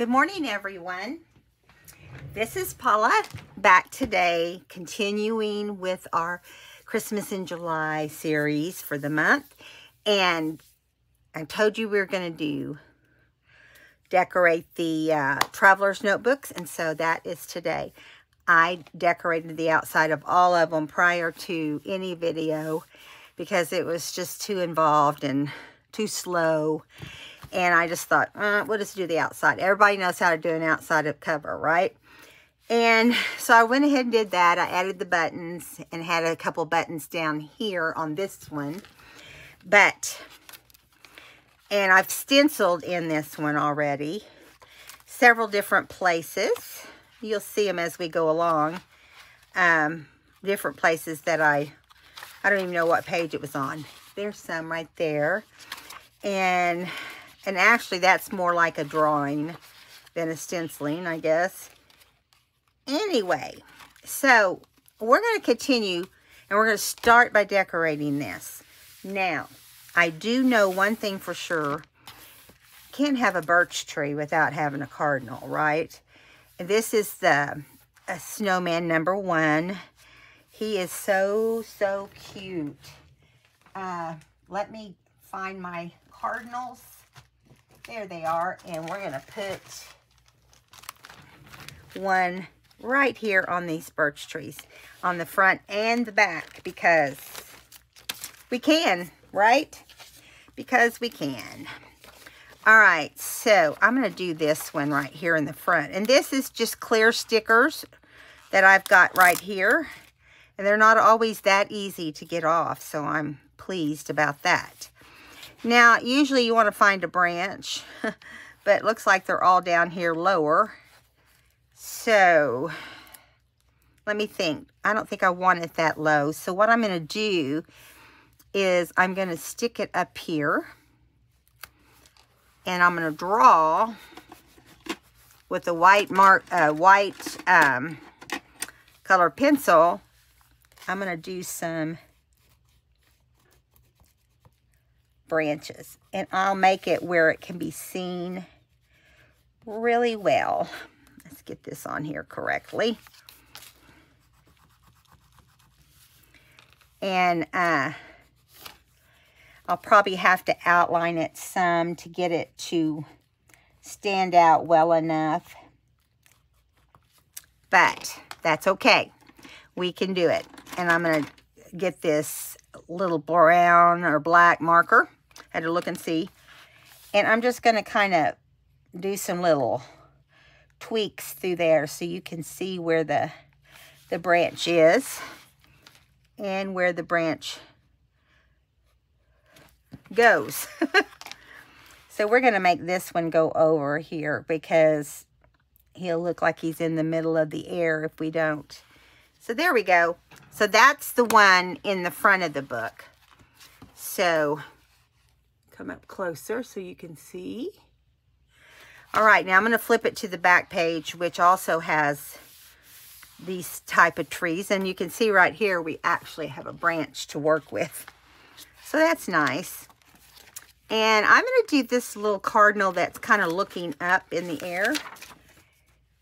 Good morning, everyone. This is Paula, back today, continuing with our Christmas in July series for the month. And I told you we were going to decorate the traveler's notebooks, and so that is today. I decorated the outside of all of them prior to any video because it was just too involved and too slow. And I just thought, we'll just do the outside. Everybody knows how to do an outside of cover, right? And so I went ahead and did that. I added the buttons and had a couple buttons down here on this one. And I've stenciled in this one already. Several different places. You'll see them as we go along. Different places that I don't even know what page it was on. There's some right there. And actually, that's more like a drawing than a stenciling, I guess. Anyway, so we're going to continue, and we're going to start by decorating this. Now, I do know one thing for sure. Can't have a birch tree without having a cardinal, right? And this is the snowman number 1. He is so, so cute. Let me find my cardinals. There they are, and we're going to put one right here on these birch trees, on the front and the back, because we can, right? Because we can. All right, so I'm going to do this one right here in the front. And this is just clear stickers that I've got right here. And they're not always that easy to get off, so I'm pleased about that. Now, usually you want to find a branch, but it looks like they're all down here lower. So, let me think. I don't think I want it that low. So, what I'm going to do is I'm going to stick it up here. And I'm going to draw with a white color pencil. I'm going to do some branches, and I'll make it where it can be seen really well. Let's get this on here correctly. And I'll probably have to outline it some to get it to stand out well enough, but that's okay. We can do it. And I'm going to get this little brown or black marker. I had to look and see. And I'm just going to kind of do some little tweaks through there so you can see where the branch is and where the branch goes. So we're going to make this one go over here because he'll look like he's in the middle of the air if we don't. So there we go. So that's the one in the front of the book. So come up closer so you can see. All right, now I'm going to flip it to the back page, which also has these type of trees. And you can see right here, we actually have a branch to work with. So that's nice. And I'm going to do this little cardinal that's kind of looking up in the air.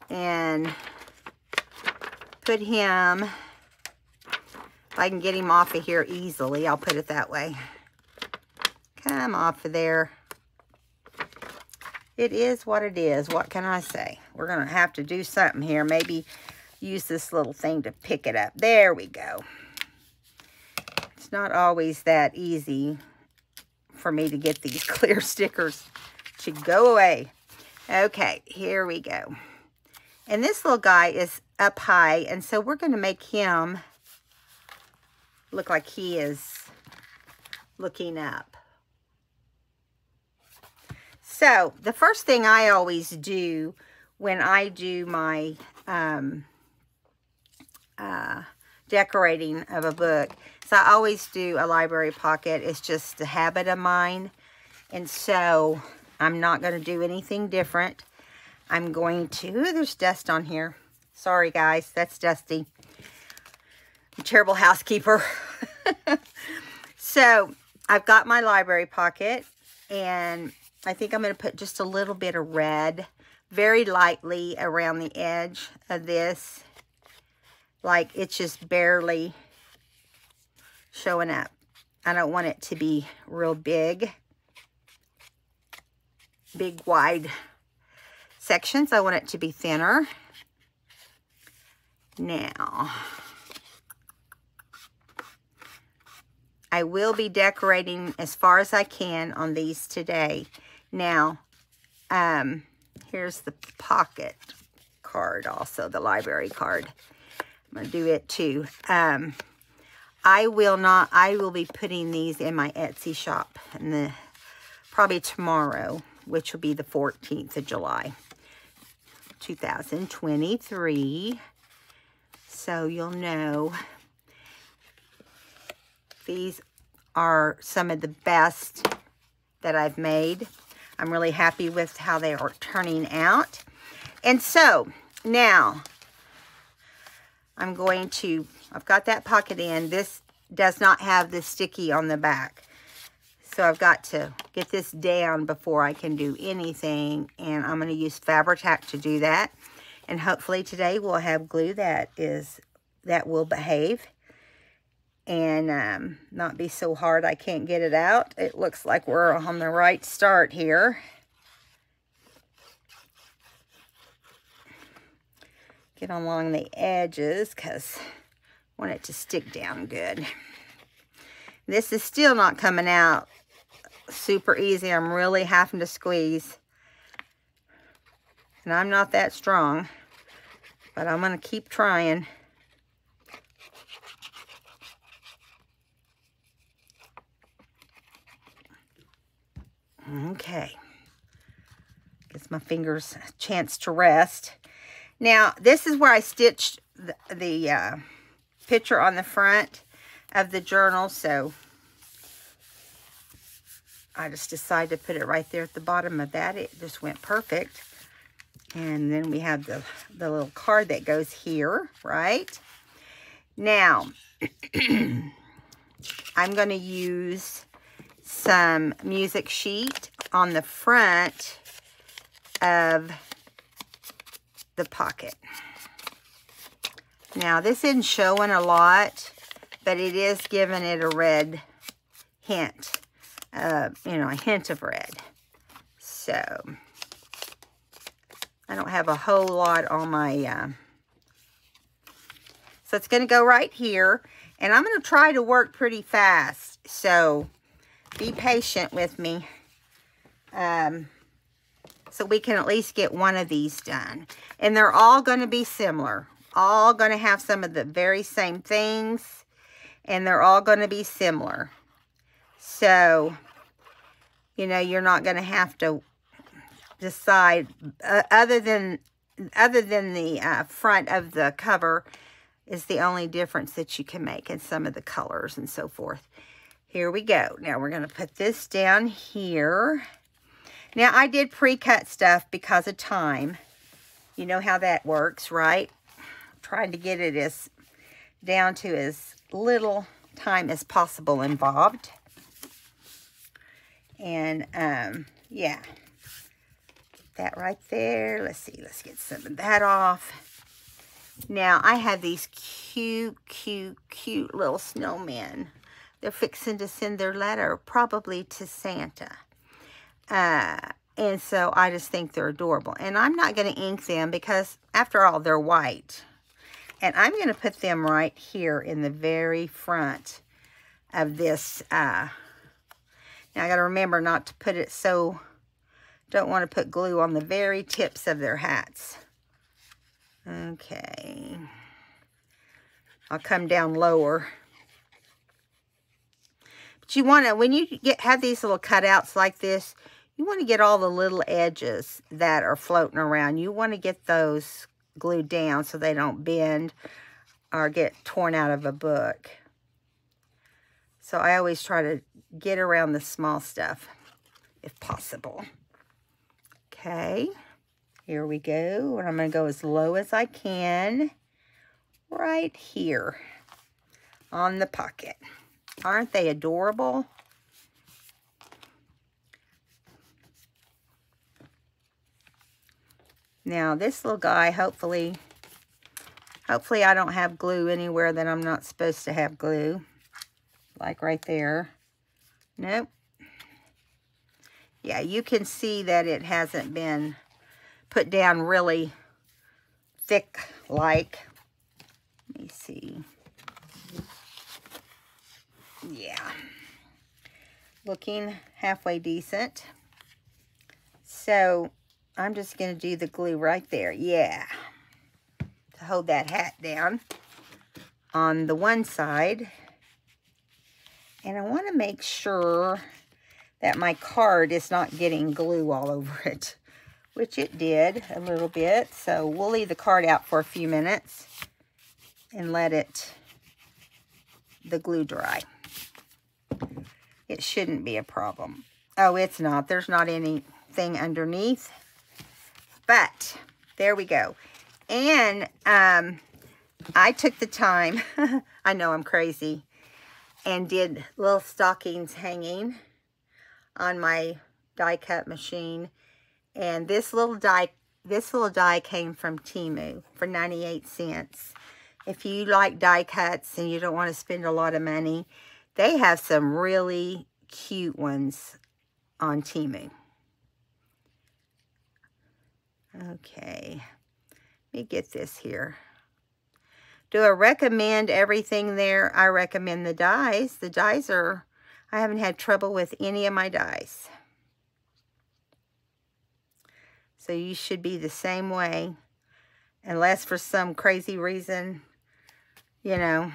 And put him, if I can get him off of here easily, I'll put it that way. Come off of there. It is what it is. What can I say? We're going to have to do something here. Maybe use this little thing to pick it up. There we go. It's not always that easy for me to get these clear stickers to go away. Okay, here we go. And this little guy is up high, and so we're going to make him look like he is looking up. So, the first thing I always do when I do my decorating of a book, so I always do a library pocket. It's just a habit of mine. And so, I'm not going to do anything different. I'm going to, ooh, there's dust on here. Sorry, guys. That's dusty. I'm a terrible housekeeper. So, I've got my library pocket, and I think I'm going to put just a little bit of red very lightly around the edge of this. Like, it's just barely showing up. I don't want it to be real big, big wide sections. I want it to be thinner. Now, I will be decorating as far as I can on these today. Now, here's the pocket card, also the library card. I'm going to do it too. I will be putting these in my Etsy shop in the, probably tomorrow, which will be the 14th of July, 2023. So you'll know these are some of the best that I've made. I'm really happy with how they are turning out. And so now I'm going to, I've got that pocket in. This does not have the sticky on the back. So I've got to get this down before I can do anything. And I'm going to use Fabri-Tac to do that. And hopefully today we'll have glue that will behave and not be so hard I can't get it out. It looks like we're on the right start here. Get along the edges because I want it to stick down good. This is still not coming out super easy. I'm really having to squeeze. And I'm not that strong, but I'm going to keep trying. Okay. Gives my fingers a chance to rest. Now, this is where I stitched the picture on the front of the journal, so I just decided to put it right there at the bottom of that. It just went perfect. And then we have the little card that goes here, right? Now, I'm going to use some music sheet on the front of the pocket. Now, this isn't showing a lot, but it is giving it a red hint. You know, a hint of red. So I don't have a whole lot on my, so it's going to go right here, and I'm going to try to work pretty fast, so be patient with me, so we can at least get one of these done, and they're all going to be similar, all going to have some of the very same things, and they're all going to be similar, so, you know, you're not going to have to decide, other than the front of the cover is the only difference that you can make in some of the colors and so forth. Here we go. Now we're going to put this down here. Now I did pre-cut stuff because of time. You know how that works, right? I'm trying to get it as down to as little time as possible involved. And yeah. That right there. Let's see. Let's get some of that off. Now, I have these cute little snowmen. They're fixing to send their letter, probably to Santa. And so, I just think they're adorable. And I'm not going to ink them because, after all, they're white. And I'm going to put them right here in the very front of this. Now, I got to remember not to put it so... Don't want to put glue on the very tips of their hats. Okay. I'll come down lower. But you want to, when you have these little cutouts like this, you want to get all the little edges that are floating around. You want to get those glued down so they don't bend or get torn out of a book. So I always try to get around the small stuff, if possible. Okay, here we go. And I'm going to go as low as I can right here on the pocket. Aren't they adorable? Now this little guy, hopefully I don't have glue anywhere that I'm not supposed to have glue. Like right there. Nope. Yeah, you can see that it hasn't been put down really thick like. Let me see. Yeah. Looking halfway decent. So I'm just going to do the glue right there. Yeah. To hold that hat down on the one side. And I want to make sure that my card is not getting glue all over it, which it did a little bit. So we'll leave the card out for a few minutes and let the glue dry. It shouldn't be a problem. Oh, it's not. There's not anything underneath. But there we go. And I took the time. I know I'm crazy. And did little stockings hanging on my die cut machine. And this little die came from Temu for 98 cents. If you like die cuts and you don't want to spend a lot of money, they have some really cute ones on Temu. Okay, let me get this here. Do I recommend everything there? I recommend the dies. The dies are, I haven't had trouble with any of my dies. So you should be the same way. Unless for some crazy reason, you know,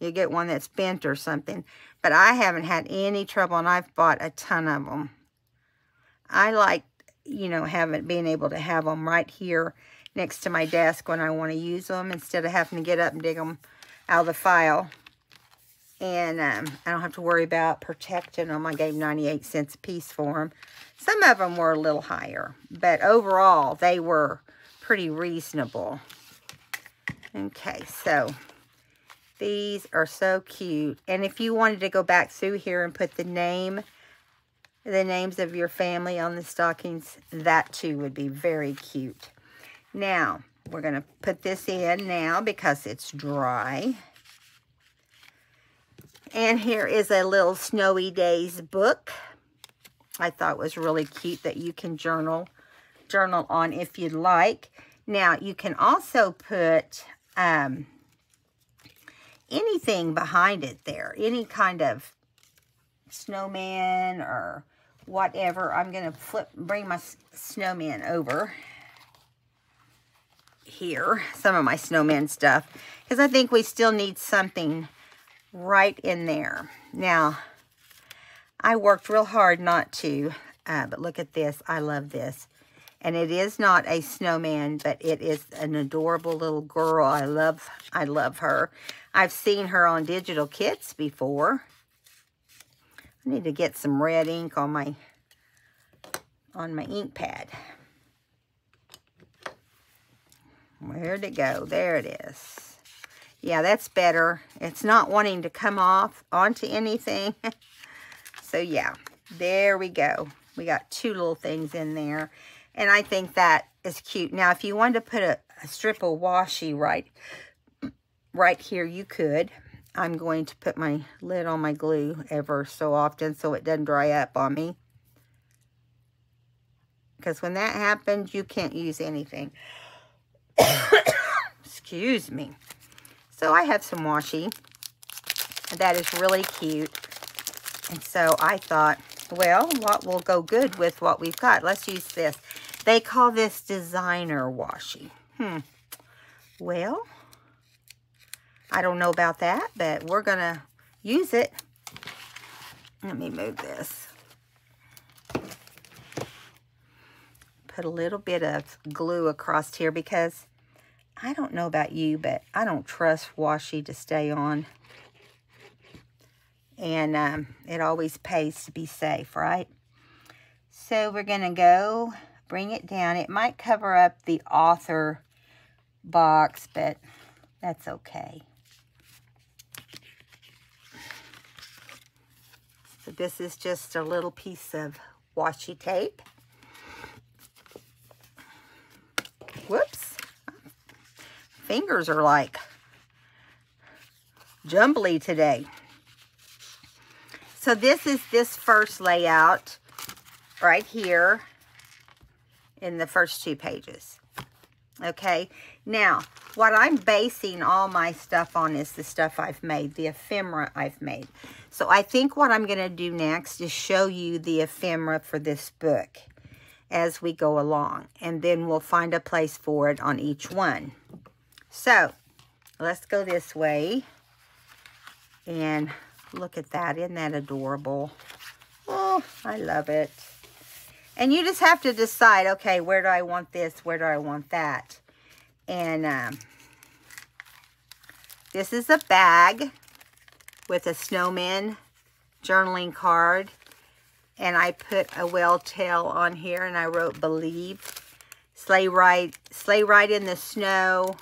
you get one that's bent or something. But I haven't had any trouble, and I've bought a ton of them. I like, you know, being able to have them right here next to my desk when I want to use them instead of having to get up and dig them out of the file. And I don't have to worry about protecting them. I gave 98 cents a piece for them. Some of them were a little higher, but overall they were pretty reasonable. Okay, so these are so cute. And if you wanted to go back through here and put the names of your family on the stockings, that too would be very cute. Now, we're going to put this in now because it's dry. And here is a little Snowy Days book. I thought it was really cute that you can journal on if you'd like. Now, you can also put anything behind it there. Any kind of snowman or whatever. I'm going to bring my snowman over here, some of my snowman stuff, because I think we still need something right in there. Now, I worked real hard not to, but look at this. I love this. And it is not a snowman, but it is an adorable little girl. I love her. I've seen her on digital kits before. I need to get some red ink on my ink pad. Where'd it go? There it is. Yeah, that's better. It's not wanting to come off onto anything. So, yeah, there we go. We got two little things in there. And I think that is cute. Now, if you wanted to put a strip of washi right here, you could. I'm going to put my lid on my glue ever so often so it doesn't dry up on me. Because when that happens, you can't use anything. Excuse me. So I have some washi. That is really cute. And so I thought, well, what will go good with what we've got? Let's use this. They call this designer washi. Well, I don't know about that, but we're going to use it. Let me move this. Put a little bit of glue across here because I don't know about you, but I don't trust washi to stay on. And it always pays to be safe, right? So we're going to go bring it down. It might cover up the author box, but that's okay. So this is just a little piece of washi tape. Whoops. Fingers are like jumbly today. So this is this first layout right here in the first two pages. Okay, now what I'm basing all my stuff on is the stuff I've made, the ephemera I've made. So I think what I'm going to do next is show you the ephemera for this book as we go along, and then we'll find a place for it on each one. So let's go this way and look at that. Isn't that adorable? Oh, I love it. And you just have to decide, okay, where do I want this? Where do I want that? And this is a bag with a snowman journaling card. And I put a whale tail on here and I wrote believe. Sleigh ride in the snow.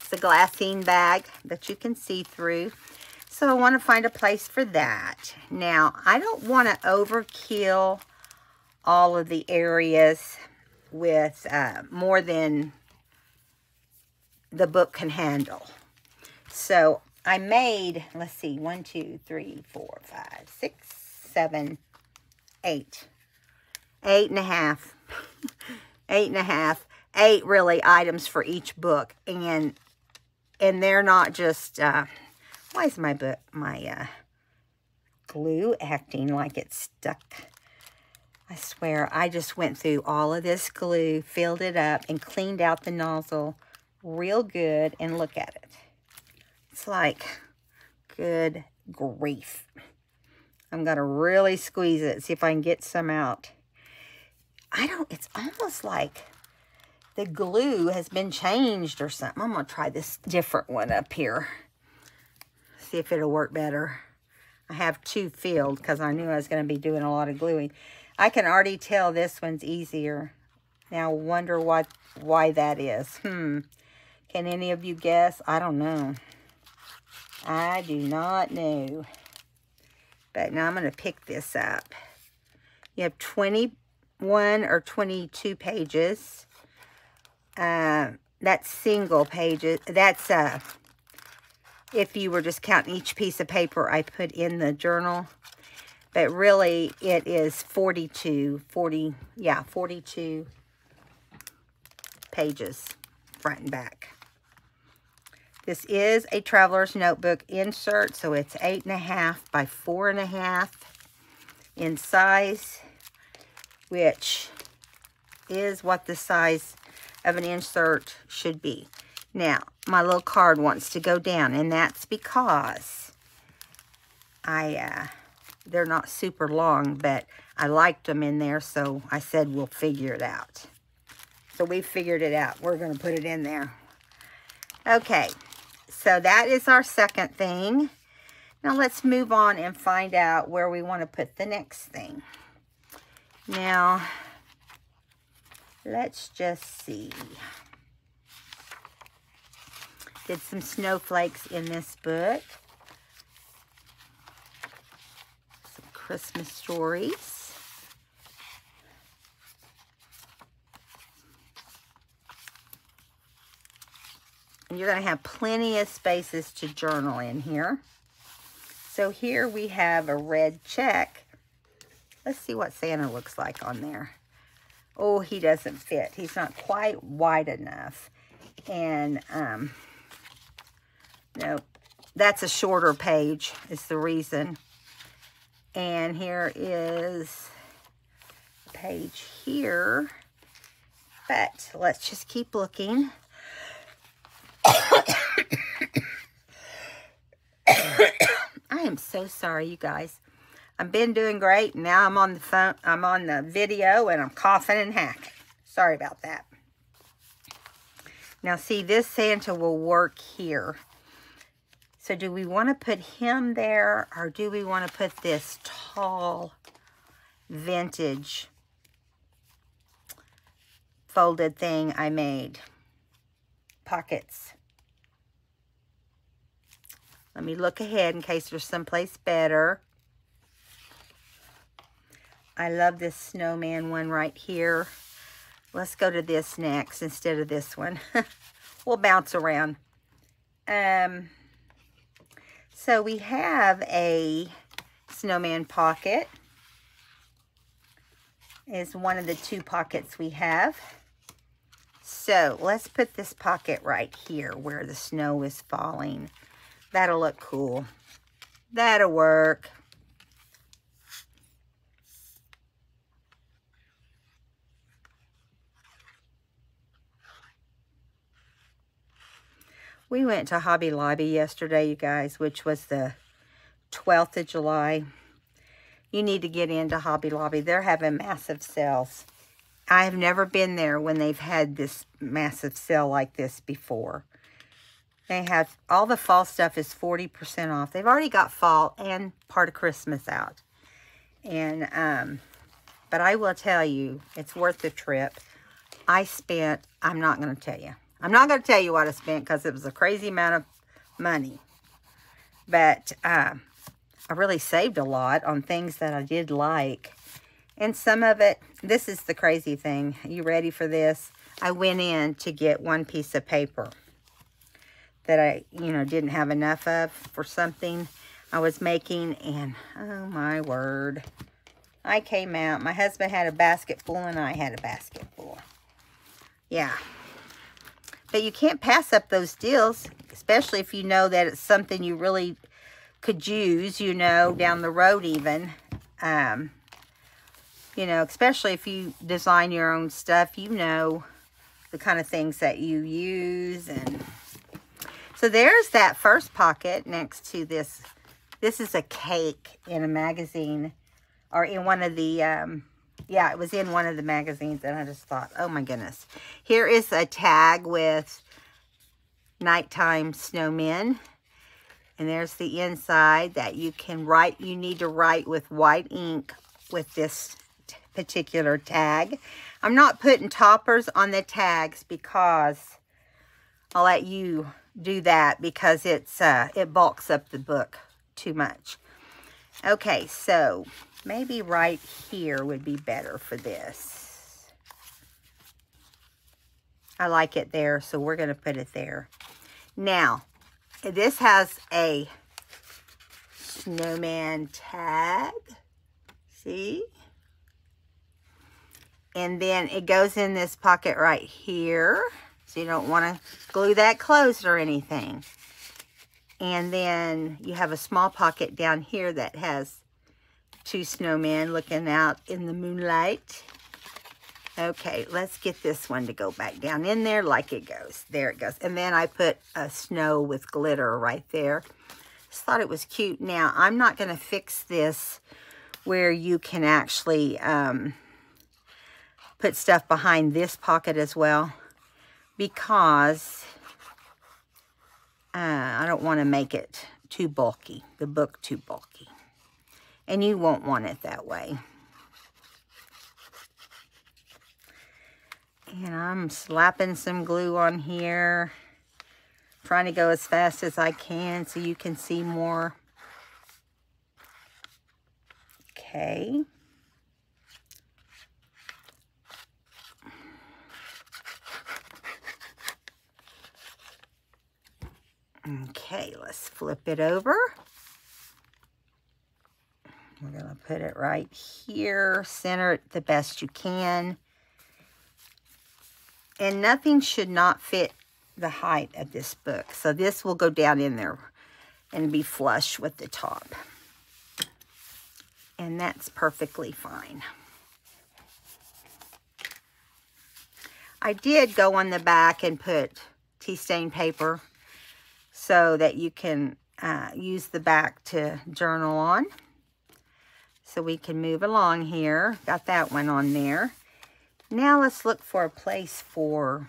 It's a glassine bag that you can see through. So I want to find a place for that. Now, I don't want to overkill all of the areas with more than the book can handle. So I made, let's see, 1, 2, 3, 4, 5, 6, 7, 8. 8.5. 8.5. 8 really items for each book. And they're not just, why is my book, my glue acting like it's stuck? I swear, I just went through all of this glue, filled it up, and cleaned out the nozzle real good, and look at it. It's like, good grief. I'm going to really squeeze it, see if I can get some out. It's almost like the glue has been changed or something. I'm going to try this different one up here, see if it'll work better. I have 2 filled because I knew I was going to be doing a lot of gluing. I can already tell this one's easier. Now, wonder why that is. Can any of you guess? I don't know. I do not know. But now I'm going to pick this up. You have 21 or 22 pages. That's single pages. That's if you were just counting each piece of paper I put in the journal. But really, it is 42 pages, front and back. This is a traveler's notebook insert, so it's 8.5 by 4.5 in size, which is what the size of an insert should be. Now, my little card wants to go down, and that's because they're not super long, but I liked them in there, so I said we'll figure it out. So we figured it out. We're going to put it in there. Okay, so that is our second thing. Now let's move on and find out where we want to put the next thing. Now, let's just see. Did some snowflakes in this book. Christmas stories. And you're going to have plenty of spaces to journal in here. So here we have a red check. Let's see what Santa looks like on there. Oh, he doesn't fit. He's not quite wide enough. And, no, that's a shorter page is the reason. And here is a page here. But let's just keep looking. I am so sorry, you guys. I've been doing great. Now I'm on the phone. I'm on the video and I'm coughing and hacking. Sorry about that. Now see, this Santa will work here. So do we want to put him there, or do we want to put this tall vintage folded thing I made? Pockets. Let me look ahead in case there's someplace better. I love this snowman one right here. Let's go to this next instead of this one. We'll bounce around. So we have a snowman pocket. Is one of the two pockets we have. So let's put this pocket right here where the snow is falling. That'll look cool. That'll work. We went to Hobby Lobby yesterday, you guys, which was the 12th of July. You need to get into Hobby Lobby. They're having massive sales. I have never been there when they've had this massive sale like this before. They have all the fall stuff is 40% off. They've already got fall and part of Christmas out. And, but I will tell you, it's worth the trip. I spent, I'm not going to tell you. I'm not going to tell you what I spent because it was a crazy amount of money. But, I really saved a lot on things that I did like. And some of it, this is the crazy thing. Are you ready for this? I went in to get one piece of paper that I, didn't have enough of for something I was making. And, oh my word, I came out. My husband had a basket full and I had a basket full. Yeah. But you can't pass up those deals, especially if you know that it's something you really could use, down the road even. Especially if you design your own stuff, the kind of things that you use. And so there's that first pocket next to this. This is a cake in a magazine or in one of the, yeah, it was in one of the magazines. And I just thought, oh my goodness. Here is a tag with nighttime snowmen. And there's the inside that you can write. You need to write with white ink with this particular tag. I'm not putting toppers on the tags because I'll let you do that because it's it bulks up the book too much. Okay, so maybe right here would be better for this. I like it there, so we're going to put it there. Now, this has a snowman tag, see? And then it goes in this pocket right here. So you don't want to glue that closed or anything. And then you have a small pocket down here that has two snowmen looking out in the moonlight. Okay, let's get this one to go back down in there like it goes. There it goes. And then I put a snow with glitter right there. Just thought it was cute. Now, I'm not going to fix this where you can actually put stuff behind this pocket as well because I don't want to make it too bulky, the book too bulky. And you won't want it that way. And I'm slapping some glue on here, trying to go as fast as I can so you can see more. Okay. Okay, let's flip it over. We're going to put it right here, center it the best you can. And nothing should not fit the height of this book. So this will go down in there and be flush with the top. And that's perfectly fine. I did go on the back and put tea stain paper so that you can use the back to journal on. So we can move along here. Got that one on there. Now let's look for a place for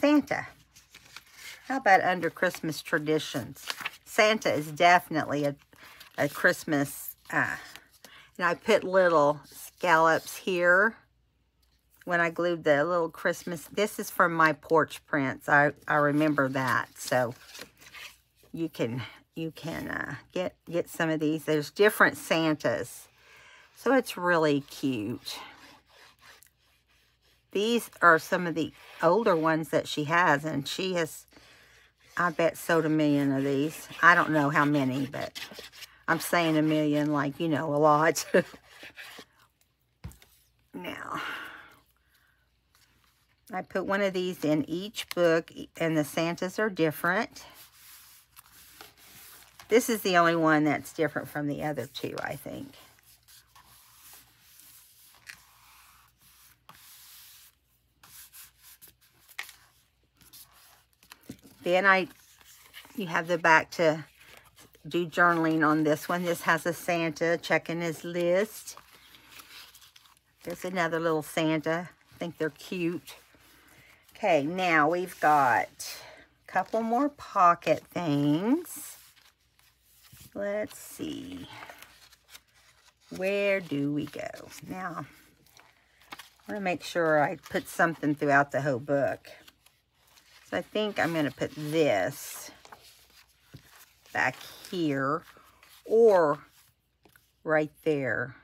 Santa. How about under Christmas traditions? Santa is definitely a Christmas. And I put little scallops here when I glued the little Christmas. This is from my Porch Prints. I remember that. So you can get some of these. There's different Santas. So it's really cute. These are some of the older ones that she has, and she has, I bet, sold a million of these. I don't know how many, but I'm saying a million like, you know, a lot. Now, I put one of these in each book, and the Santas are different. This is the only one that's different from the other two, I think. Then you have the back to do journaling on this one. This has a Santa checking his list. There's another little Santa. I think they're cute. Okay, now we've got a couple more pocket things. Let's see. Where do we go? Now, I want to make sure I put something throughout the whole book. So I think I'm going to put this back here or right there.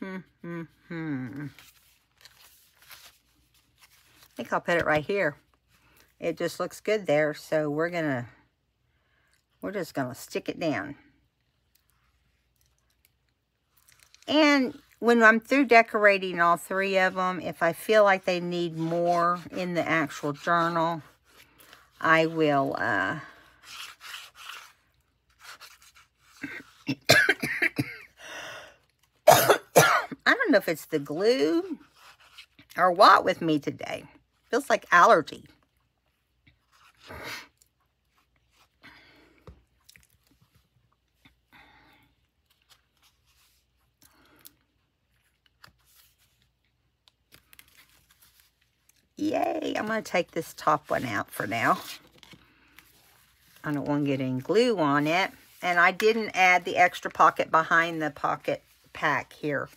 I think I'll put it right here. It just looks good there, so we're just gonna stick it down. And when I'm through decorating all three of them, if I feel like they need more in the actual journal, I will I don't know if it's the glue or what with me today. Feels like allergy. Yay, I'm going to take this top one out for now. I don't want to get any glue on it. And I didn't add the extra pocket behind the pocket pack here.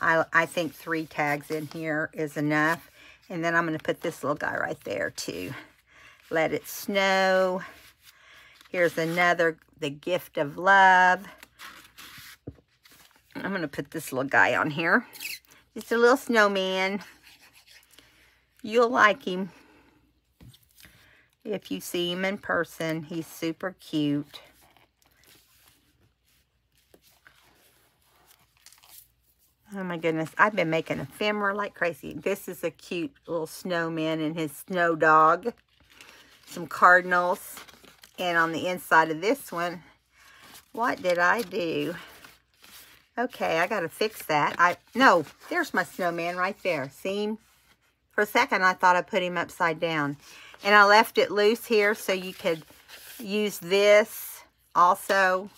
I think 3 tags in here is enough. And then I'm going to put this little guy right there too. Let it snow. Here's another, the gift of love. I'm going to put this little guy on here. Just a little snowman. You'll like him if you see him in person. He's super cute. Oh my goodness, I've been making ephemera like crazy. This is a cute little snowman and his snow dog. Some cardinals. And on the inside of this one, what did I do? Okay, I gotta fix that. No, there's my snowman right there. See him? For a second, I thought I put him upside down. And I left it loose here so you could use this also.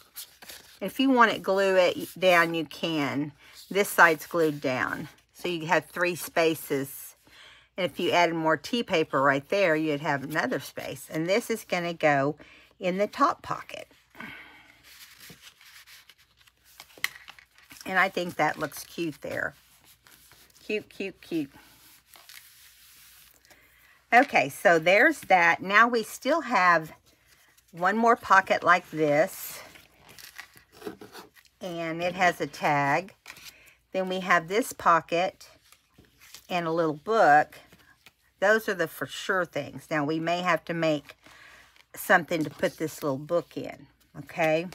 If you want to glue it down, you can. This side's glued down, so you have 3 spaces. And if you added more tea paper right there, you'd have another space. And this is going to go in the top pocket. And I think that looks cute there. Cute, cute, cute. Okay, so there's that. Now we still have one more pocket like this. And it has a tag. Then we have this pocket and a little book. Those are the for sure things. Now, we may have to make something to put this little book in, okay?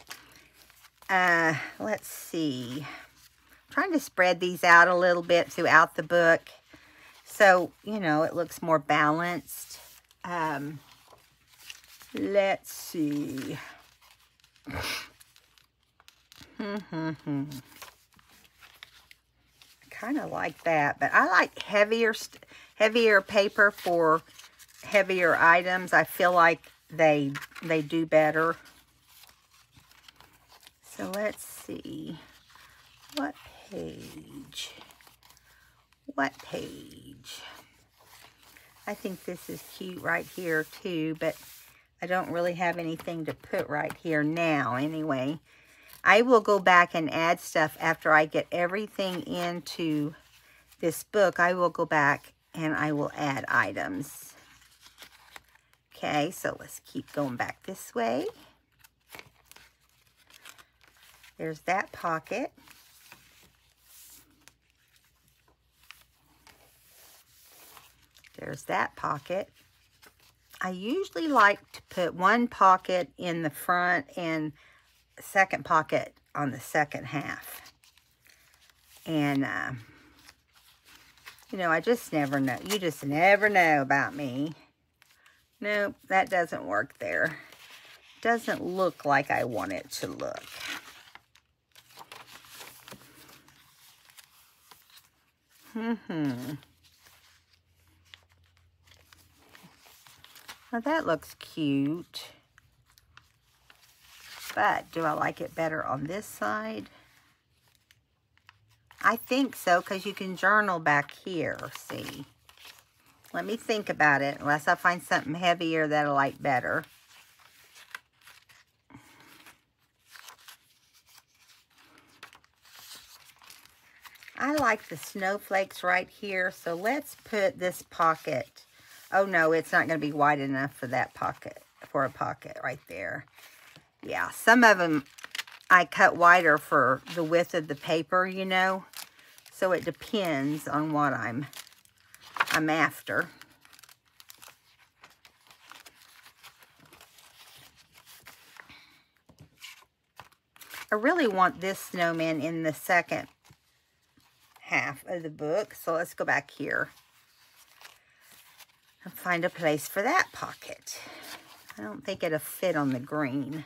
Let's see. I'm trying to spread these out a little bit throughout the book so, you know, it looks more balanced. Let's see. Kind of like that, but I like heavier paper for heavier items. I feel like they do better. So let's see. What page? I think this is cute right here too, but I don't really have anything to put right here now anyway. I will go back and add stuff after I get everything into this book. I will go back and I will add items. Okay, so let's keep going back this way. There's that pocket. There's that pocket. I usually like to put one pocket in the front and second pocket on the second half. And, you know, I just never know. You just never know about me. Nope, that doesn't work there. Doesn't look like I want it to look. Well, that looks cute. But do I like it better on this side? I think so, because you can journal back here, see. Let me think about it, unless I find something heavier that I like better. I like the snowflakes right here, so let's put this pocket. Oh, no, it's not going to be wide enough for that pocket, for a pocket right there. Yeah, some of them I cut wider for the width of the paper, you know. So it depends on what I'm after. I really want this snowman in the second half of the book. So let's go back here. And find a place for that pocket. I don't think it'll fit on the green.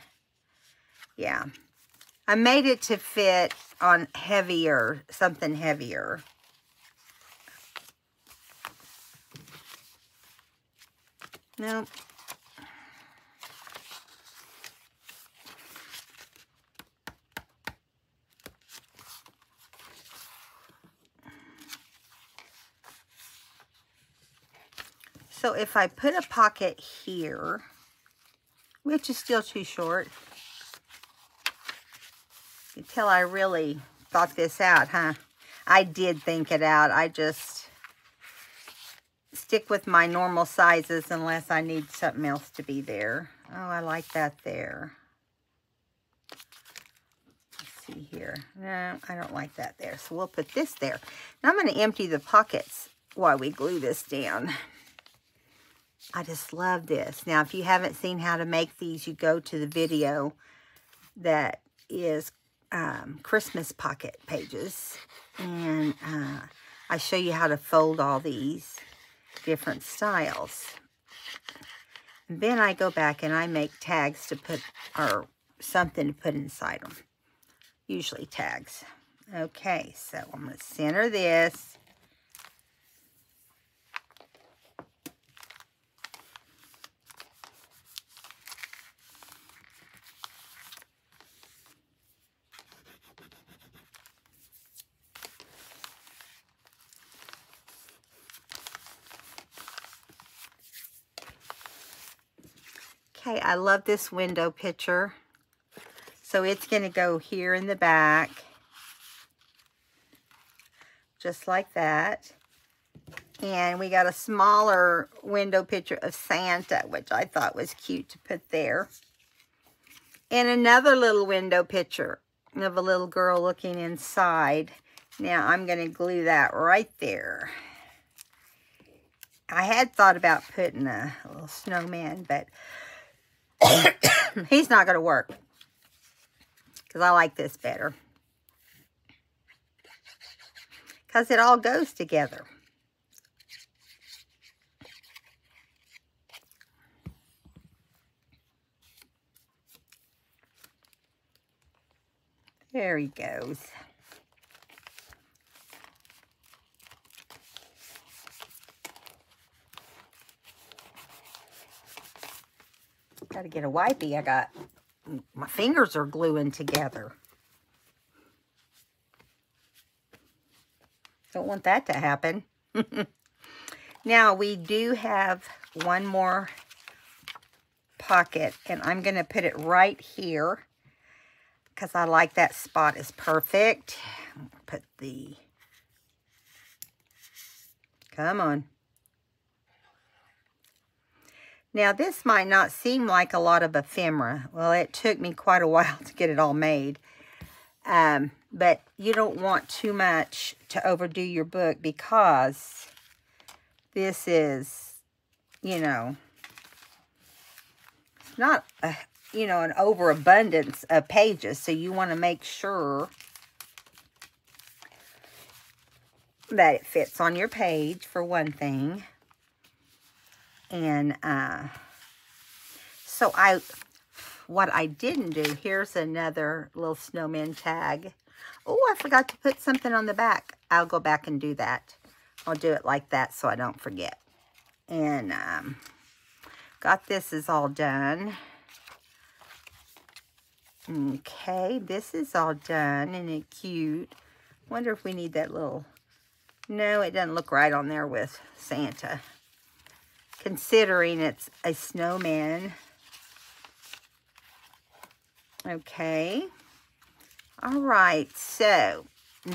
Yeah. I made it to fit on heavier, something heavier. Nope. So if I put a pocket here, which is still too short, you can tell I really thought this out, huh? I did think it out. I just stick with my normal sizes unless I need something else to be there. Oh, I like that there. Let's see here. No, I don't like that there. So we'll put this there. Now I'm going to empty the pockets while we glue this down. I just love this. Now, if you haven't seen how to make these, you go to the video that is Christmas pocket pages. And I show you how to fold all these different styles. And then I go back and I make tags to put, or something to put inside them. Usually tags. Okay, so I'm going to center this. Okay, I love this window picture. So it's going to go here in the back. Just like that. And we got a smaller window picture of Santa, which I thought was cute to put there. And another little window picture of a little girl looking inside. Now I'm going to glue that right there. I had thought about putting a little snowman, but he's not going to work because I like this better because it all goes together. There he goes. Gotta get a wipey. I got my fingers are gluing together. Don't want that to happen. Now we do have one more pocket, and I'm gonna put it right here because I like that spot is perfect. Put the come on. Now, this might not seem like a lot of ephemera. Well, it took me quite a while to get it all made. But you don't want too much to overdo your book, because this is, you know, it's not a, you know, an overabundance of pages. So you want to make sure that it fits on your page, for one thing. And so what I didn't do, here's another little snowman tag. Oh, I forgot to put something on the back. I'll go back and do that. I'll do it like that so I don't forget. And got this is all done. Okay, this is all done and it's cute. Wonder if we need that little... No, it doesn't look right on there with Santa, considering it's a snowman. Okay. All right, so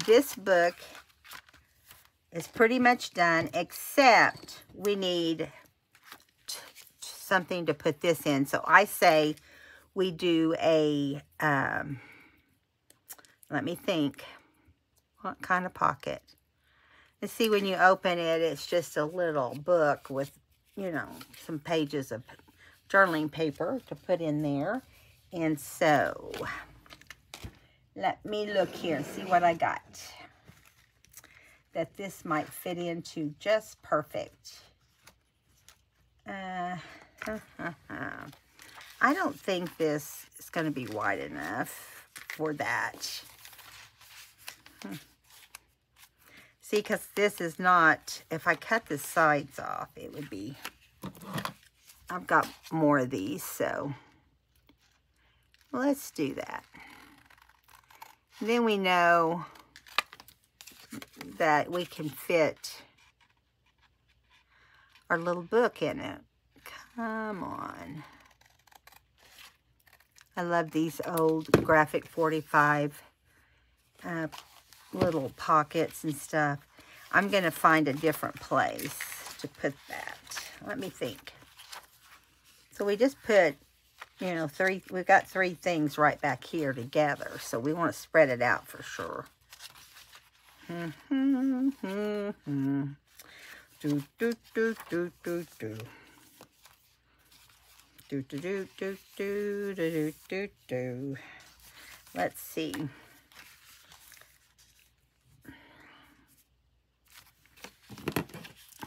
this book is pretty much done, except we need something to put this in. So I say we do a, let me think, what kind of pocket? And see, when you open it, it's just a little book with, you know, some pages of journaling paper to put in there. And so, let me look here and see what I got that this might fit into just perfect. I don't think this is going to be wide enough for that. See, because this is not, if I cut the sides off, it would be, I've got more of these, so let's do that. Then we know that we can fit our little book in it. Come on. I love these old Graphic 45 little pockets and stuff. I'm going to find a different place to put that. Let me think. So we just put, you know, we've got three things right back here together. So we want to spread it out for sure. Let's see.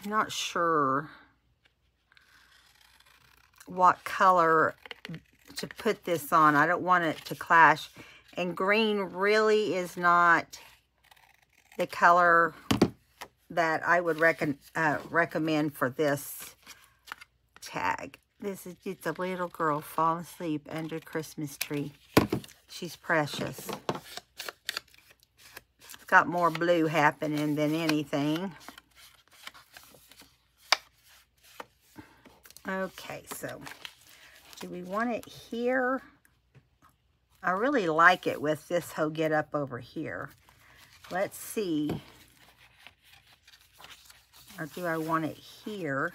I'm not sure what color to put this on. I don't want it to clash. And green really is not the color that I would recommend for this tag. This is just a little girl falling asleep under a Christmas tree. She's precious. It's got more blue happening than anything. Okay, so do we want it here? I really like it with this whole get up over here. Let's see. Or do I want it here?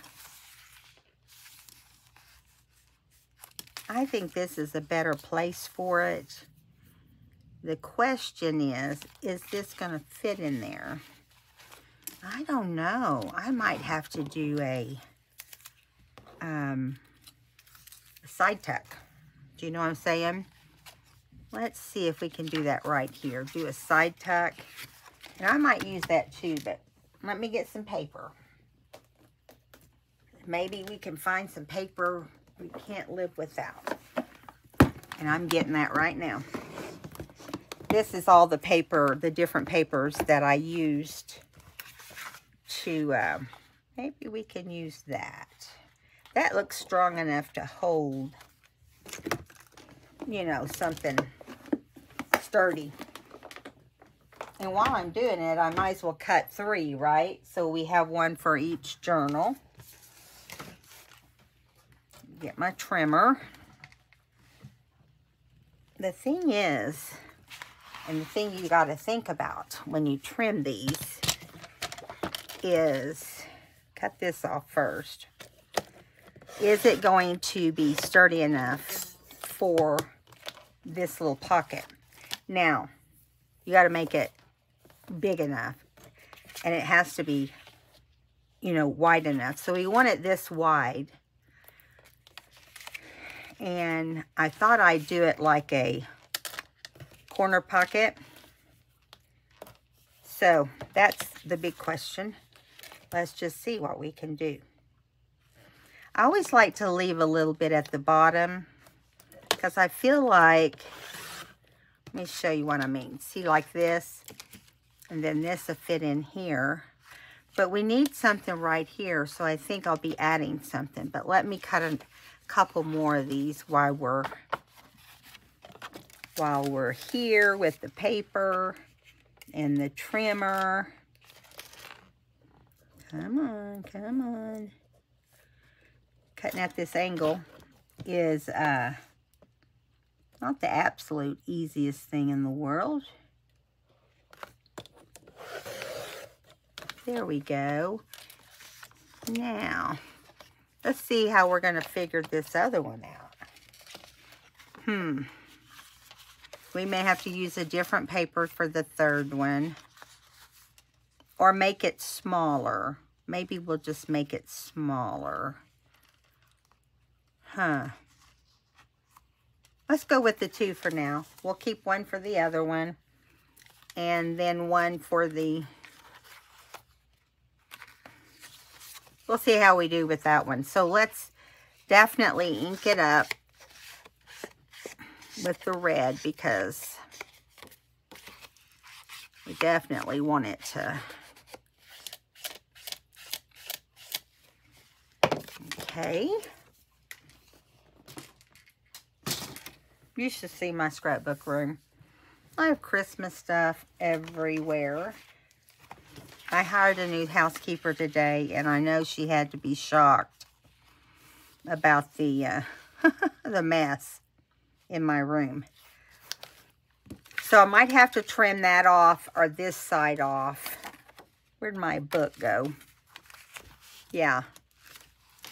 I think this is a better place for it. The question is this going to fit in there? I don't know. I might have to do a side tuck. Do you know what I'm saying? Let's see if we can do that right here. Do a side tuck. And I might use that too, but let me get some paper. Maybe we can find some paper we can't live without. And I'm getting that right now. This is all the paper, the different papers that I used to, maybe we can use that. That looks strong enough to hold, you know, something sturdy. And while I'm doing it, I might as well cut three, right? So we have one for each journal. Get my trimmer. The thing is, and the thing you got to think about when you trim these is, cut this off first. Is it going to be sturdy enough for this little pocket? Now, You got to make it big enough. And it has to be, you know, wide enough. So we want it this wide. And I thought I'd do it like a corner pocket. So that's the big question. Let's just see what we can do. I always like to leave a little bit at the bottom because I feel like, let me show you what I mean. See, like this, and then this will fit in here. But we need something right here, so I think I'll be adding something. But let me cut a couple more of these while we're here with the paper and the trimmer. Come on, come on. Cutting at this angle is not the absolute easiest thing in the world. There we go. Now, let's see how we're going to figure this other one out. We may have to use a different paper for the third one. Or make it smaller. Maybe we'll just make it smaller. Let's go with the two for now. We'll keep one for the other one. And then one for the... We'll see how we do with that one. So let's definitely ink it up with the red because we definitely want it to... Okay. You should see my scrapbook room. I have Christmas stuff everywhere. I hired a new housekeeper today, and I know she had to be shocked about the the mess in my room. So I might have to trim that off or this side off. Where'd my book go? Yeah.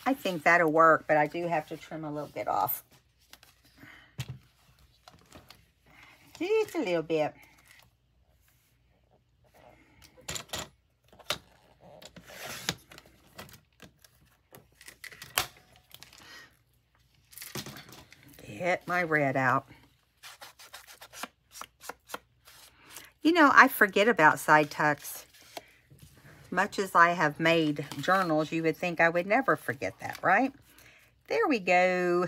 I think that'll work, but I do have to trim a little bit off. Just a little bit. Get my red out. You know, I forget about side tucks. Much as I have made journals, you would think I would never forget that, right? There we go.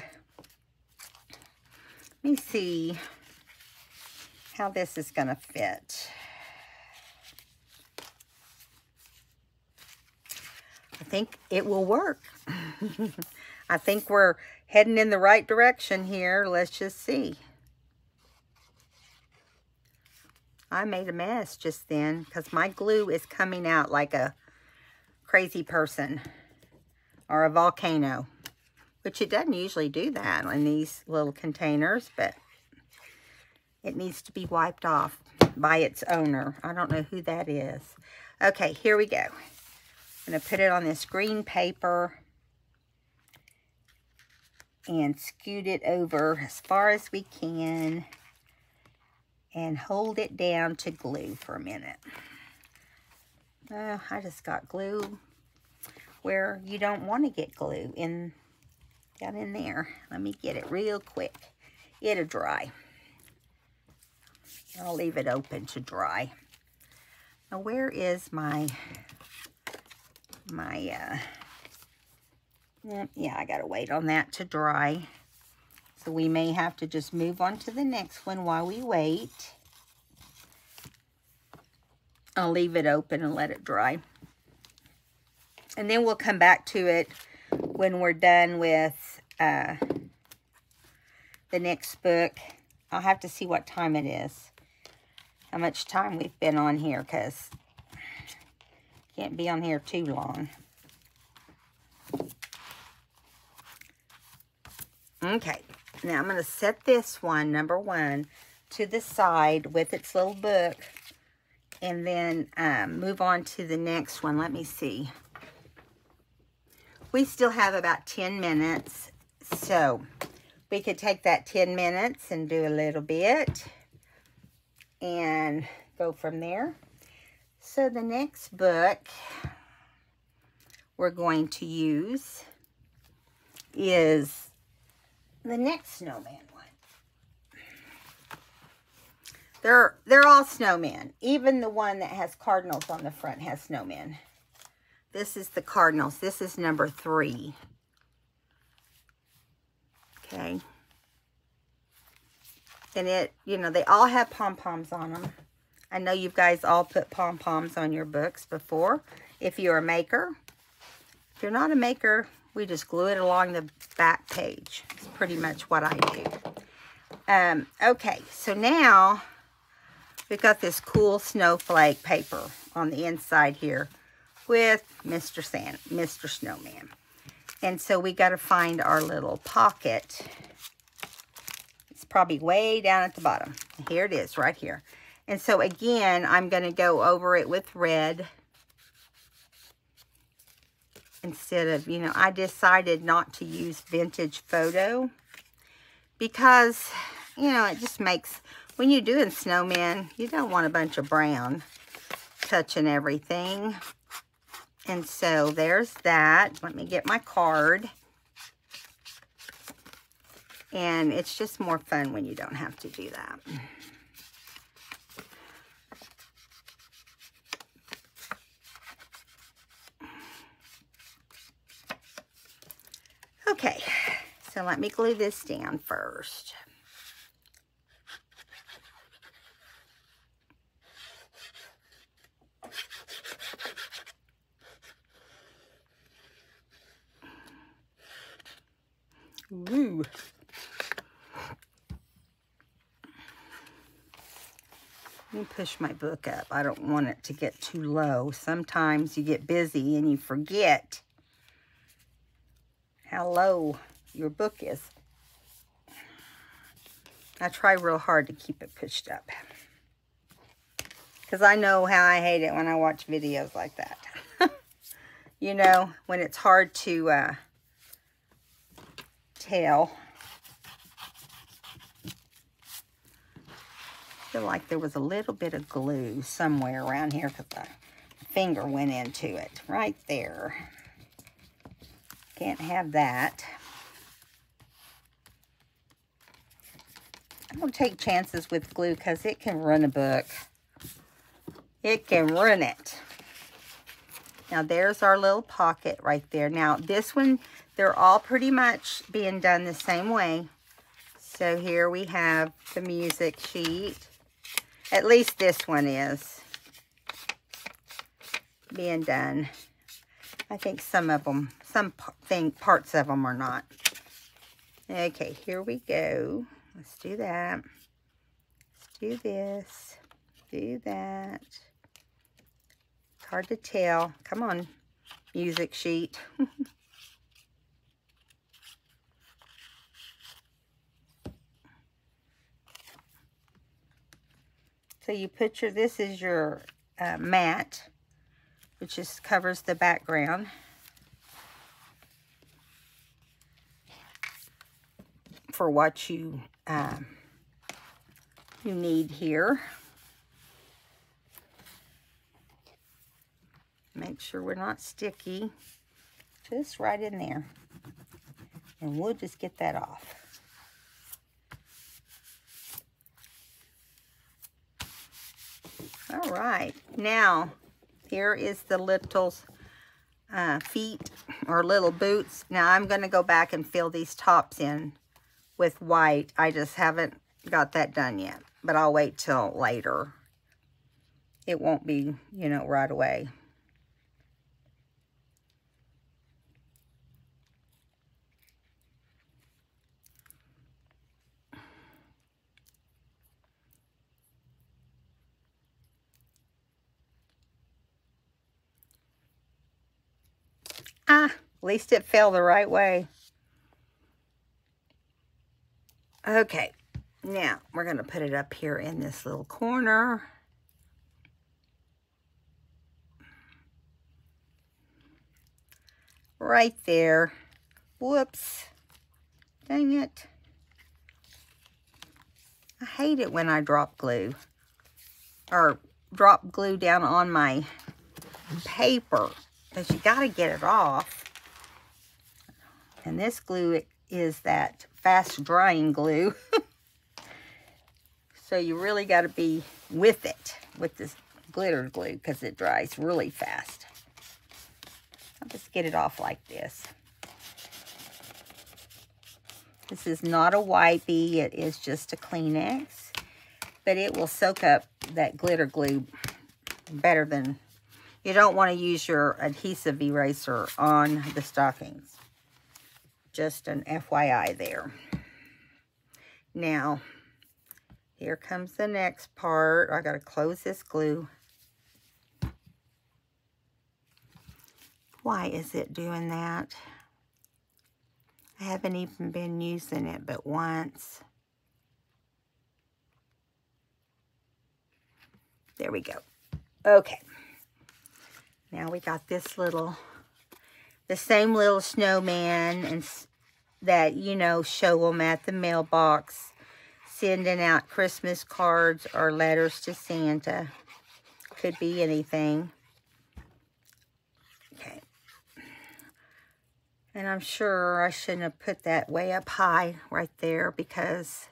Let me see how this is going to fit. I think it will work. I think we're heading in the right direction here. Let's just see. I made a mess just then because my glue is coming out like a crazy person or a volcano, which it doesn't usually do that in these little containers, but it needs to be wiped off by its owner. I don't know who that is. Okay, here we go. I'm going to put it on this green paper and scoot it over as far as we can. And hold it down to glue for a minute. Oh, I just got glue where you don't want to get glue in down in there. Let me get it real quick. It'll dry. I'll leave it open to dry. Now, where is my yeah, I gotta wait on that to dry. So we may have to just move on to the next one while we wait. I'll leave it open and let it dry. And then we'll come back to it when we're done with the next book. I'll have to see what time it is. How much time we've been on here, because can't be on here too long. Okay. Now, I'm going to set this one, number one, to the side with its little book. And then move on to the next one. Let me see. We still have about 10 minutes. So, we could take that 10 minutes and do a little bit. and go from there. So the next book we're going to use is the next snowman one. They're all snowmen. Even the one that has cardinals on the front has snowmen. This is the cardinals. This is number 3. Okay. And it, you know, they all have pom-poms on them. I know you guys all put pom-poms on your books before. If you're a maker. If you're not a maker, we just glue it along the back page. It's pretty much what I do. Okay, so now we've got this cool snowflake paper on the inside here with Mr. Snowman. And so we got to find our little pocket. It's probably way down at the bottom. Here it is right here. And so again, I'm going to go over it with red. Instead of, you know, I decided not to use vintage photo because, you know, it just makes, when you're doing snowmen, you don't want a bunch of brown touching everything. And so there's that. Let me get my card. And it's just more fun when you don't have to do that. Okay, so let me glue this down first. Woo. Let me push my book up. I don't want it to get too low. Sometimes you get busy and you forget how low your book is. I try real hard to keep it pushed up because I know how I hate it when I watch videos like that. You know, when it's hard to tell. I feel like there was a little bit of glue somewhere around here because the finger went into it right there. Can't have that. I don't take chances with glue because it can ruin a book. It can ruin it. Now there's our little pocket right there. Now this one, they're all pretty much being done the same way. So here we have the music sheet. At least this one is being done. I think some of them, parts of them are not. Okay, here we go. Let's do that. Let's do this. Do that. It's hard to tell. Come on, music sheet. So you picture this is your mat, which just covers the background. For what you you need here. Make sure we're not sticky. Just right in there. And we'll just get that off. All right, now here is the little feet or little boots. Now I'm going to go back and fill these tops in with white. I just haven't got that done yet, but I'll wait till later. It won't be, you know, right away. At least it fell the right way. Okay, now we're going to put it up here in this little corner. Right there. Whoops. Dang it. I hate it when I drop glue. or drop glue down on my paper, but you got to get it off. And this glue is that fast drying glue. So you really got to be with it, with this glitter glue, because it dries really fast. I'll just get it off like this. This is not a wipey, it is just a Kleenex, but it will soak up that glitter glue better than, you don't want to use your adhesive eraser on the stockings. Just an FYI there. Now, here comes the next part. I gotta close this glue. Why is it doing that? I haven't even been using it but once. There we go. Okay. Now we got this little, the same little snowman and that, you know, show them at the mailbox, sending out Christmas cards or letters to Santa. Could be anything. Okay. And I'm sure I shouldn't have put that way up high right there because,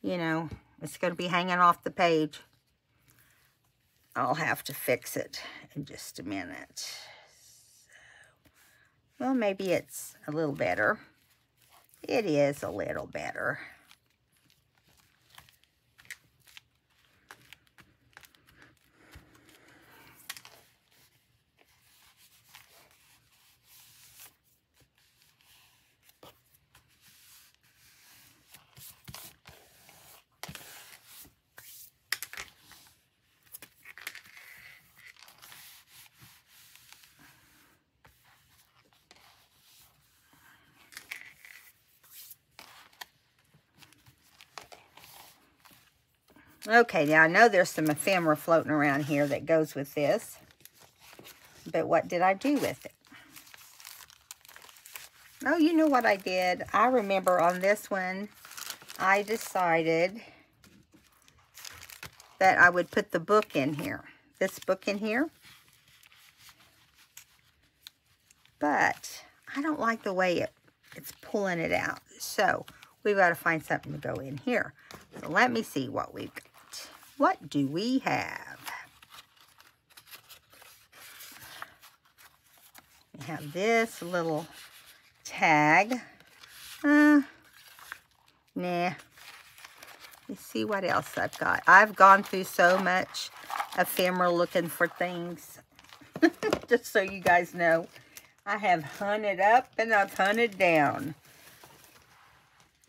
you know, it's going to be hanging off the page. I'll have to fix it in just a minute. Well, maybe it's a little better. It is a little better. Okay, now I know there's some ephemera floating around here that goes with this, but what did I do with it? Oh, you know what I did? I remember on this one, I decided that I would put the book in here, this book in here, but I don't like the way it's pulling it out, so we've got to find something to go in here. So let me see what we've got. What do we have? We have this little tag. Nah. Let's see what else I've got. I've gone through so much ephemera looking for things. Just so you guys know, I have hunted up and I've hunted down,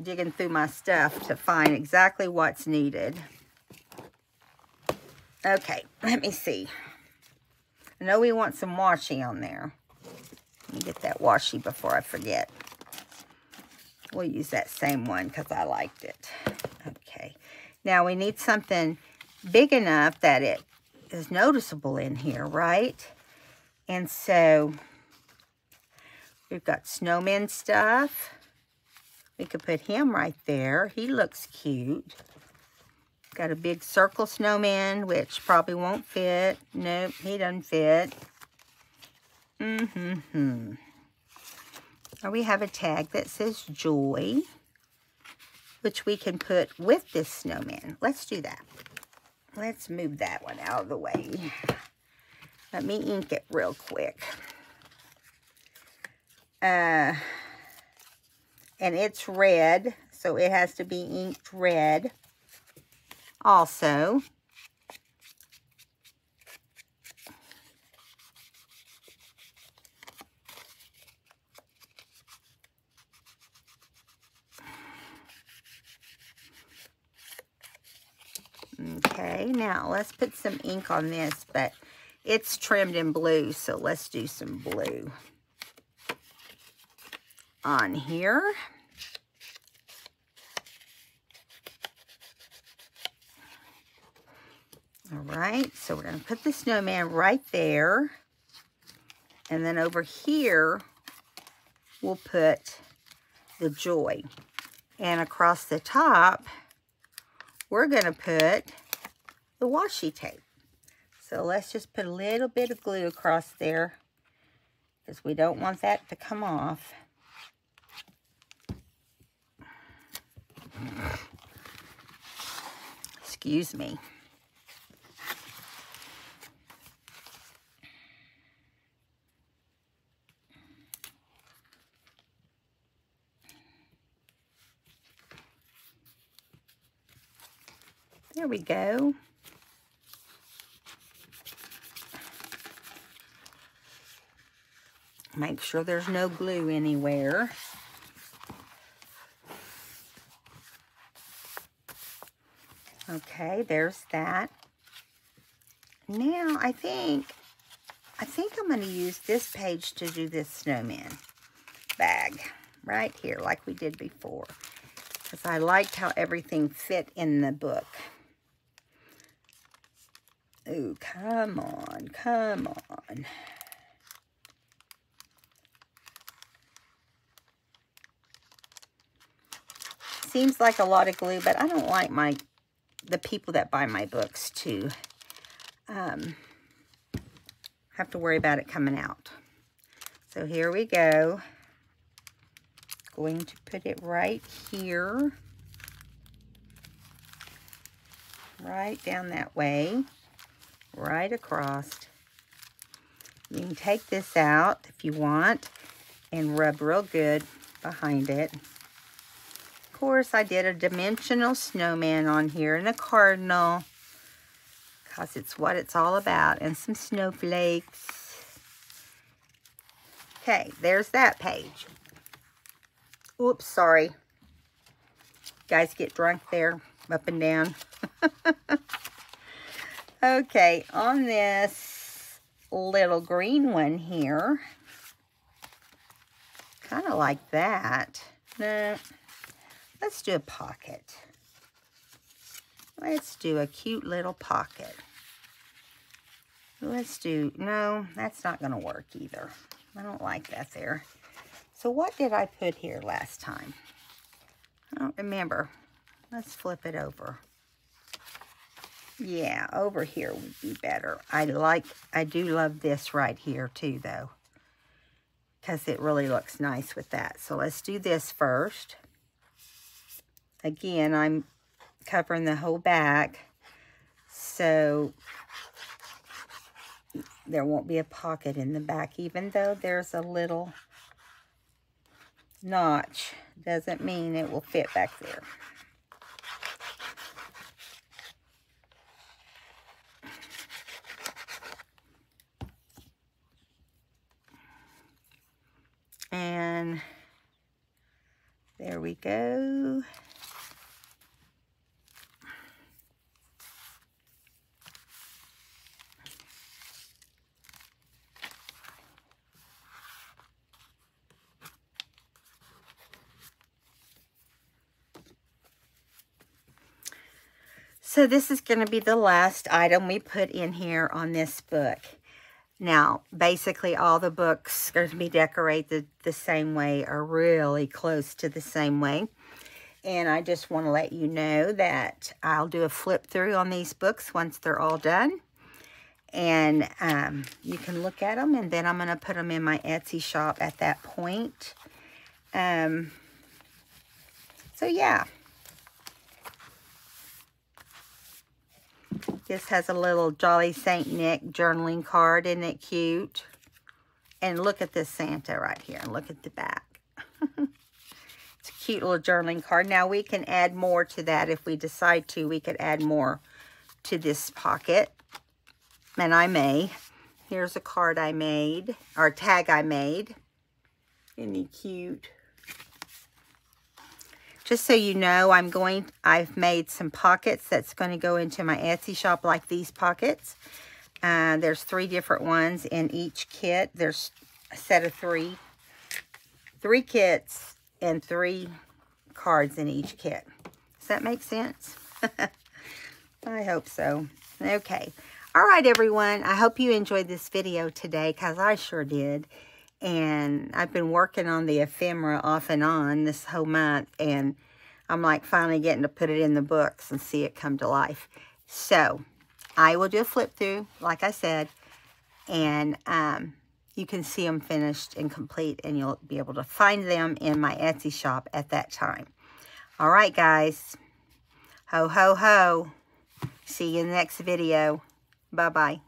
digging through my stuff to find exactly what's needed. Okay, let me see. I know we want some washi on there. Let me get that washi before I forget. We'll use that same one because I liked it. Okay, now we need something big enough that it is noticeable in here, right? And so we've got snowman stuff. We could put him right there. He looks cute. Got a big circle snowman, which probably won't fit. Nope, he doesn't fit. Now we have a tag that says Joy, which we can put with this snowman. Let's do that. Let's move that one out of the way. Let me ink it real quick. And it's red, so it has to be inked red also. Okay, now let's put some ink on this, but it's trimmed in blue, so let's do some blue on here. All right, so we're going to put the snowman right there. And then over here, we'll put the Joy. And across the top, we're going to put the washi tape. So let's just put a little bit of glue across there because we don't want that to come off. Excuse me. There we go. Make sure there's no glue anywhere. Okay, there's that. Now I think I'm going to use this page to do this snowman bag right here like we did before, because I liked how everything fit in the book. Ooh, come on, come on. Seems like a lot of glue, but I don't like the people that buy my books to have to worry about it coming out. So here we go. Going to put it right here. Right down that way. Right across. You can take this out if you want and rub real good behind it. Of course, I did a dimensional snowman on here and a cardinal because it's what it's all about, and some snowflakes. Okay, there's that page. Oops, sorry. Guys get drunk there, up and down. Okay, on this little green one here, kind of like that. No, let's do a pocket. Let's do a cute little pocket. Let's do, no, that's not going to work either. I don't like that there. So what did I put here last time? I don't remember. Let's flip it over. Yeah, over here would be better. I do love this right here too, though, because it really looks nice with that. So let's do this first. Again, I'm covering the whole back, so there won't be a pocket in the back, even though there's a little notch. Doesn't mean it will fit back there. And there we go. So this is going to be the last item we put in here on this book. Now, basically all the books are going to be decorated the same way or really close to the same way. And I just want to let you know that I'll do a flip through on these books once they're all done. And you can look at them, and then I'm going to put them in my Etsy shop at that point. So yeah. This has a little Jolly Saint Nick journaling card. Isn't it cute? And look at this Santa right here. And look at the back. It's a cute little journaling card. Now, we can add more to that if we decide to. We could add more to this pocket. And I may. Here's a card I made. Or tag I made. Isn't it cute? Just so you know, I've made some pockets that's going to go into my Etsy shop, like these pockets. There's 3 different ones in each kit. There's a set of 3 kits and 3 cards in each kit. Does that make sense? I hope so. Okay. All right, everyone. I hope you enjoyed this video today, because I sure did. And I've been working on the ephemera off and on this whole month. And I'm like finally getting to put it in the books and see it come to life. So I will do a flip through, like I said, and you can see them finished and complete, and you'll be able to find them in my Etsy shop at that time. All right, guys. Ho, ho, ho. See you in the next video. Bye-bye.